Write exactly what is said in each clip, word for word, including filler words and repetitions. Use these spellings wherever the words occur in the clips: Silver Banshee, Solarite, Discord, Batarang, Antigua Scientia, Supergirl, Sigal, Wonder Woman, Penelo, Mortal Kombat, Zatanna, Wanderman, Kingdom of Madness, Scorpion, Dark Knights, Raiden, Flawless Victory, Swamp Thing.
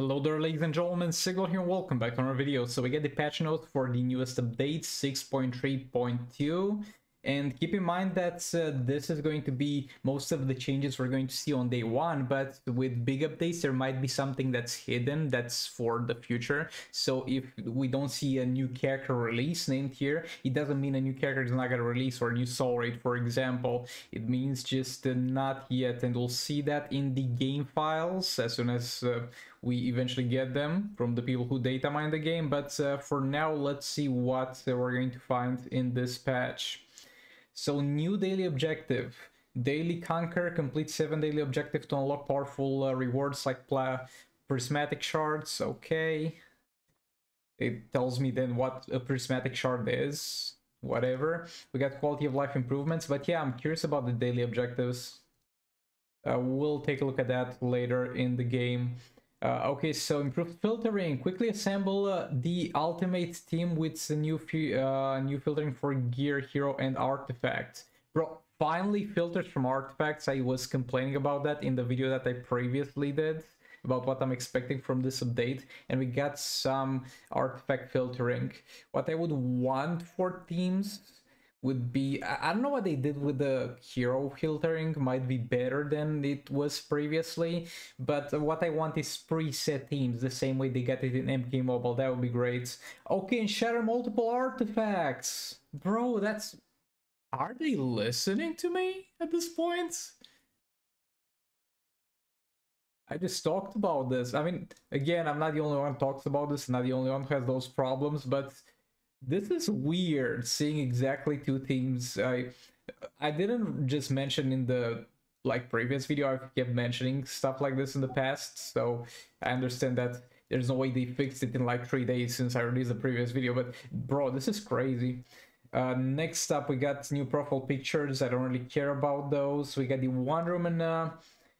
Hello there, ladies and gentlemen, Sigal here and welcome back to another video. So we get the patch note for the newest update, six point three point two. And keep in mind that uh, this is going to be most of the changes we're going to see on day one, but with big updates there might be something that's hidden that's for the future. So if we don't see a new character release named here, it doesn't mean a new character is not going to release, or a new Solarite, for example. It means just uh, not yet, and we'll see that in the game files as soon as uh, we eventually get them from the people who data mine the game. But uh, for now, let's see what uh, we're going to find in this patch. So, new daily objective. Daily Conquer. Complete seven daily objectives to unlock powerful uh, rewards like pla prismatic shards. Okay. It tells me then what a prismatic shard is. Whatever. We got quality of life improvements. But yeah, I'm curious about the daily objectives. Uh, we'll take a look at that later in the game. Uh, okay, so improved filtering. Quickly assemble uh, the ultimate team with a new, uh, new filtering for gear, hero, and artifacts. Bro, finally filters from artifacts. I was complaining about that in the video that I previously did, about what I'm expecting from this update, and we got some artifact filtering. What I would want for teams would be, I don't know what they did with the hero filtering, might be better than it was previously, but what I want is preset teams, the same way they got it in M K Mobile. That would be great. Okay, and shatter multiple artifacts. Bro, that's... Are they listening to me at this point? I just talked about this. I mean, again, I'm not the only one who talks about this, not the only one who has those problems, but... this is weird, seeing exactly two teams. I I didn't just mention in the like previous video, I kept mentioning stuff like this in the past, so I understand that there's no way they fixed it in like three days since I released the previous video, but bro, this is crazy. Uh, next up, we got new profile pictures. I don't really care about those. We got the Wonder Woman uh,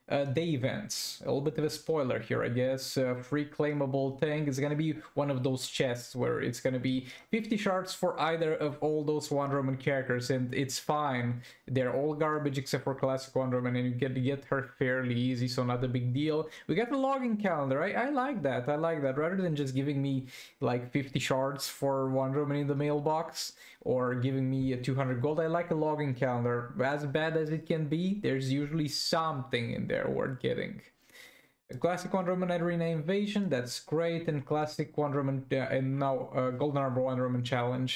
uh, day events. A little bit of a spoiler here, I guess. Uh, free claimable thing is gonna be one of those chests where it's gonna be fifty shards for either of all those Wonder Woman characters, and it's fine. They're all garbage except for classic Wonder Woman, and you get to get her fairly easy, so not a big deal. We got the login calendar. I, I like that. I like that. Rather than just giving me like fifty shards for Wonder Woman in the mailbox or giving me a two hundred gold, I like a login calendar. As bad as it can be, there's usually something in there worth getting. A classic Wonder Woman Arena Invasion, that's great, and classic Wonder Woman uh, and now uh, Golden Armor Wonder Woman Challenge.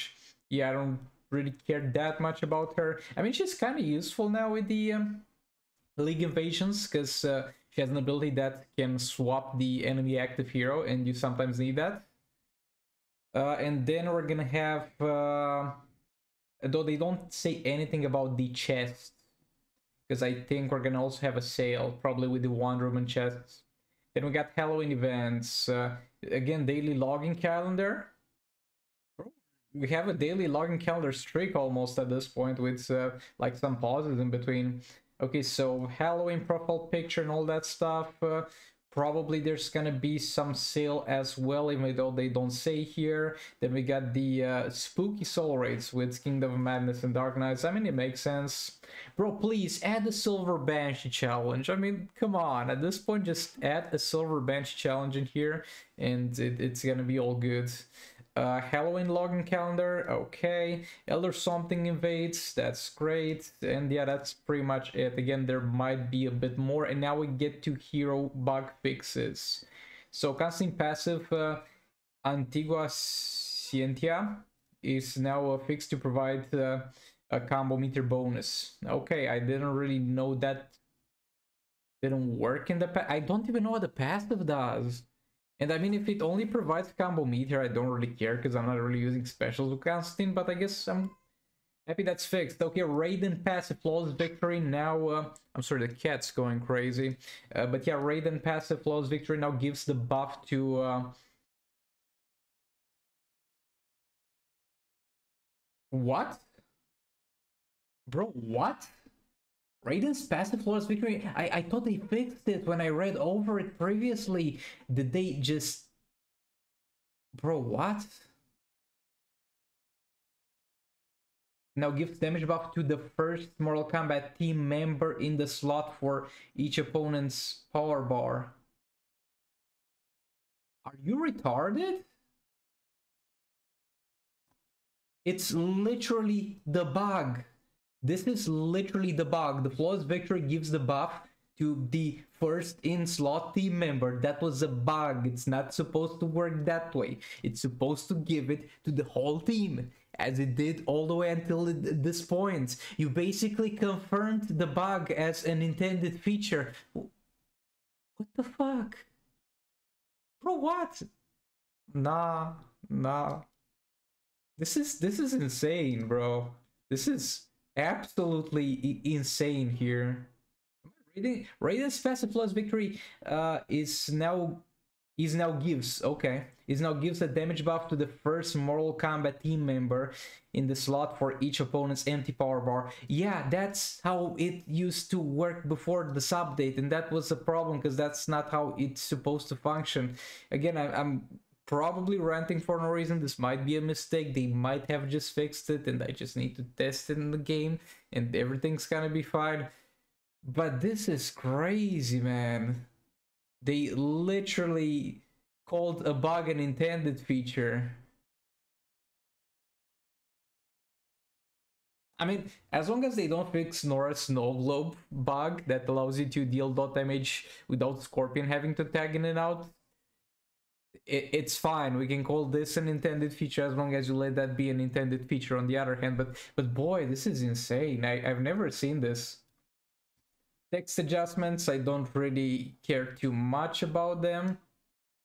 Yeah, I don't really care that much about her. I mean, she's kind of useful now with the um, League Invasions, because uh, she has an ability that can swap the enemy active hero, and you sometimes need that. Uh, and then we're gonna have, uh, though they don't say anything about the chest, because I think we're gonna also have a sale, probably with the Wonder Woman chests. Then we got Halloween events. Uh, again, daily login calendar. We have a daily login calendar streak almost at this point, with uh, like some pauses in between. Okay, so Halloween profile picture and all that stuff. Uh, probably there's gonna be some sale as well, even though they don't say here. Then we got the uh, spooky Solarites with Kingdom of Madness and Dark Knights. I mean, it makes sense. Bro, please add the Silver Banshee challenge. I mean, come on, at this point just add a Silver Banshee challenge in here and it, it's gonna be all good. Uh, Halloween login calendar, okay. Elder Something invades, that's great. And yeah, that's pretty much it. Again, there might be a bit more. And now we get to hero bug fixes. So constant passive uh, Antigua Scientia is now a fix to provide uh, a combo meter bonus. Okay, I didn't really know that didn't work in the past. I don't even know what the passive does. And I mean, if it only provides combo meter, I don't really care, because I'm not really using specials with Constantine, but I guess I'm happy that's fixed. Okay, Raiden passive Flawless Victory now... Uh, I'm sorry, the cat's going crazy. Uh, but yeah, Raiden passive Flawless Victory now gives the buff to... Uh, what? Bro, what? Raiden's passive Flawless Victory? I, I thought they fixed it when I read over it previously. Did they just... Bro, what? Now gives damage buff to the first Mortal Kombat team member in the slot for each opponent's power bar. Are you retarded? It's literally the bug. This is literally the bug. The Flawless Victory gives the buff to the first in slot team member. That was a bug. It's not supposed to work that way. It's supposed to give it to the whole team, as it did all the way until this point. You basically confirmed the bug as an intended feature. What the fuck? Bro, what? Nah, nah. This is, this is insane, bro. This is absolutely insane here. Raiden, Raiden's passive Flawless Victory uh, is now... Is now gives, okay. Is now gives a damage buff to the first Mortal Kombat team member in the slot for each opponent's empty power bar. Yeah, that's how it used to work before this update, and that was a problem because that's not how it's supposed to function. Again, I, I'm probably ranting for no reason. This might be a mistake. They might have just fixed it, and I just need to test it in the game, and everything's gonna be fine. But this is crazy, man. They literally called a bug an intended feature. I mean, as long as they don't fix Nora's snow globe bug that allows you to deal dot damage without Scorpion having to tag in and out, it, it's fine. We can call this an intended feature as long as you let that be an intended feature on the other hand. But, but boy, this is insane. I, I've never seen this. Text adjustments, I don't really care too much about them.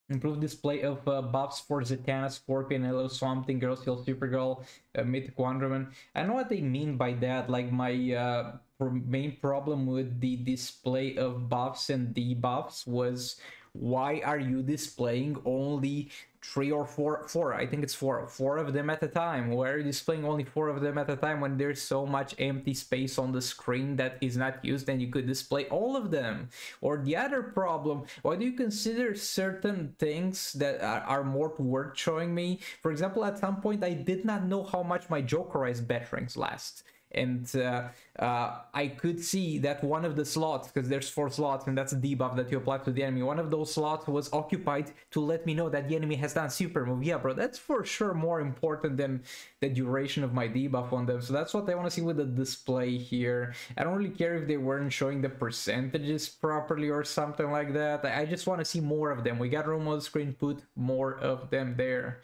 Improved display of uh, buffs for Zatanna, Scorpion, Penelo, Swamp Thing, Girl Steel, Supergirl, uh, Mythic Wanderman. I know what they mean by that. Like, my uh, main problem with the display of buffs and debuffs was, why are you displaying only three or four? Four, I think it's four. Four of them at a time. Why are you displaying only four of them at a time when there's so much empty space on the screen that is not used and you could display all of them? Or the other problem, why do you consider certain things that are, are more worth showing me? For example, at some point I did not know how much my Jokerized Batarangs last. And uh, uh, I could see that one of the slots, because there's four slots and that's a debuff that you apply to the enemy, one of those slots was occupied to let me know that the enemy has done super move. Yeah, bro, that's for sure more important than the duration of my debuff on them. So that's what I want to see with the display here. I don't really care if they weren't showing the percentages properly or something like that. I just want to see more of them. We got room on the screen, put more of them there.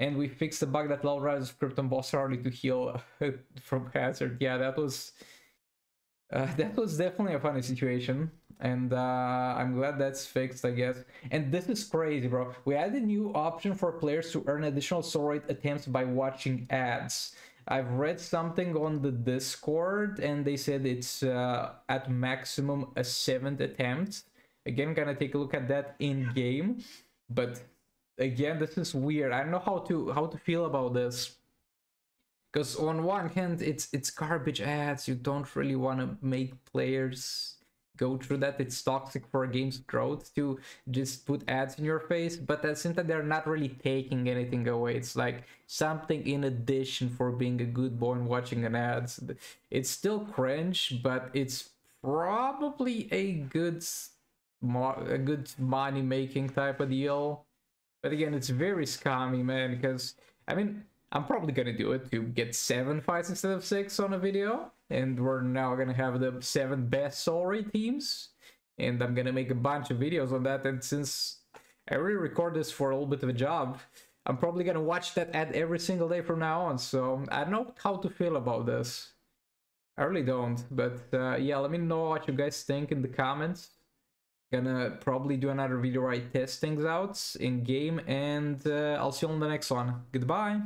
And we fixed the bug that allowed Rise of Krypton boss Harley to heal from hazard. Yeah, that was uh, that was definitely a funny situation, and uh, I'm glad that's fixed, I guess. And this is crazy, bro. We added a new option for players to earn additional Solarite attempts by watching ads. I've read something on the Discord, and they said it's uh, at maximum a seventh attempt. Again, gonna take a look at that in game, but. Again, this is weird. I don't know how to how to feel about this, because on one hand, it's it's garbage ads. You don't really want to make players go through that. It's toxic for a game's growth to just put ads in your face, but at the same time, they're not really taking anything away. It's like something in addition for being a good boy and watching an ad. It's still cringe, but it's probably a good a good money making type of deal. But again, it's very scummy, man, because, I mean, I'm probably going to do it to get seven fights instead of six on a video. And we're now going to have the seven best Solarite teams. And I'm going to make a bunch of videos on that. And since I already record this for a little bit of a job, I'm probably going to watch that ad every single day from now on. So I don't know how to feel about this. I really don't. But uh, yeah, let me know what you guys think in the comments. Gonna probably do another video where I test things out in game, and uh, I'll see you on the next one. Goodbye!